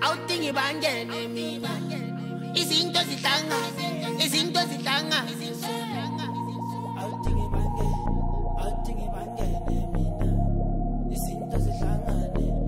Out thingy bang,